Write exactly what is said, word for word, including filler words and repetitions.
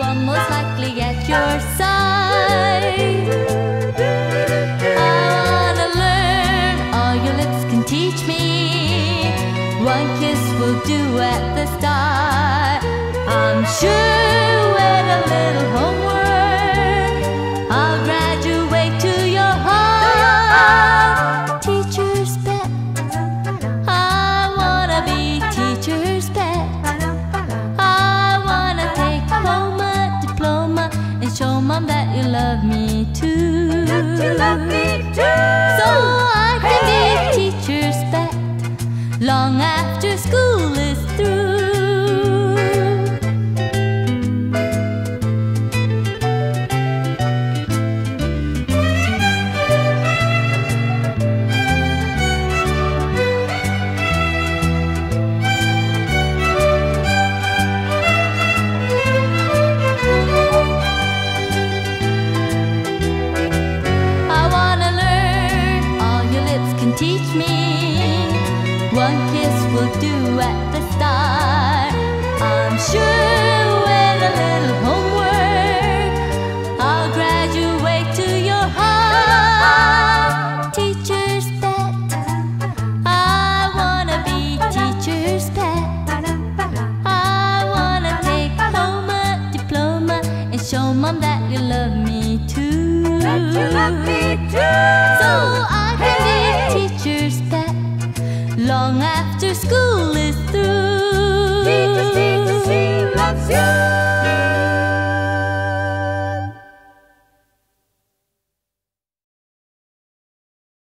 one most likely at your side. I wanna learn all your lips can teach me. One kiss will do at the start. I'm sure with a little homework I'll graduate to your heart. Teacher's pet, I wanna be teacher's pet. I wanna take home a diploma and show mom that you love me too. That you love me too. So I can hey. be teacher's pet long after school is through. Teach me, one kiss will do at the start. I'm sure with a little homework I'll graduate to your heart. Teacher's pet, I wanna be teacher's pet. I wanna take home a diploma and show mom that you love me too. That you love me too. So I can teacher's pet long after school is through. Teacher, teacher, she loves you.